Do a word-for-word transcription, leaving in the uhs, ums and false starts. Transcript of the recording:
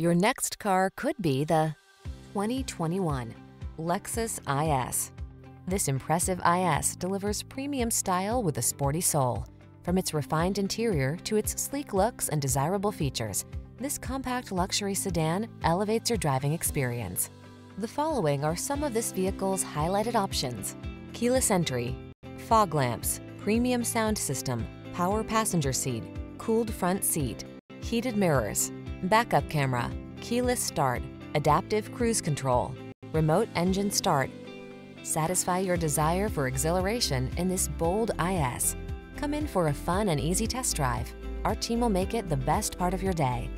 Your next car could be the twenty twenty-one Lexus I S. This impressive I S delivers premium style with a sporty soul. From its refined interior to its sleek looks and desirable features, this compact luxury sedan elevates your driving experience. The following are some of this vehicle's highlighted options: keyless entry, fog lamps, premium sound system, power passenger seat, cooled front seat, heated mirrors, backup camera, keyless start, adaptive cruise control, remote engine start. Satisfy your desire for exhilaration in this bold I S. Come in for a fun and easy test drive. Our team will make it the best part of your day.